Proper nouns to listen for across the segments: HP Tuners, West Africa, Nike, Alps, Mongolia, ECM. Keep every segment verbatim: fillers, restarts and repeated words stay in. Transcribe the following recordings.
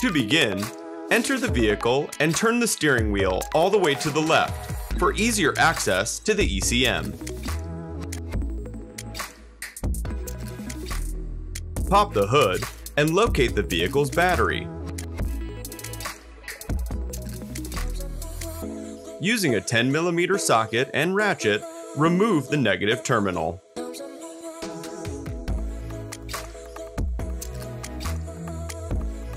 To begin, enter the vehicle and turn the steering wheel all the way to the left for easier access to the E C M. Pop the hood and locate the vehicle's battery. Using a ten millimeter socket and ratchet, remove the negative terminal.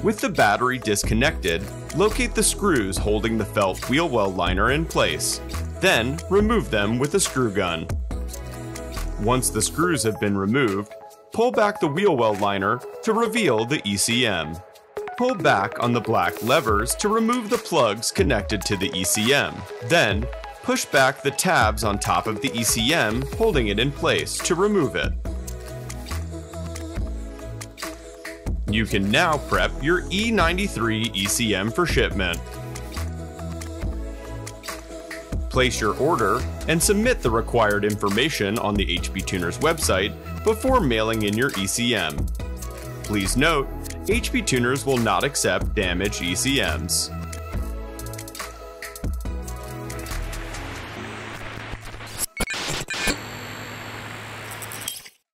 With the battery disconnected, locate the screws holding the felt wheel well liner in place, then remove them with a screw gun. Once the screws have been removed, pull back the wheel well liner to reveal the E C M. Pull back on the black levers to remove the plugs connected to the E C M, then push back the tabs on top of the E C M holding it in place to remove it. You can now prep your E ninety-three E C M for shipment. Place your order and submit the required information on the H P Tuners website before mailing in your E C M. Please note, H P Tuners will not accept damaged E C Ms.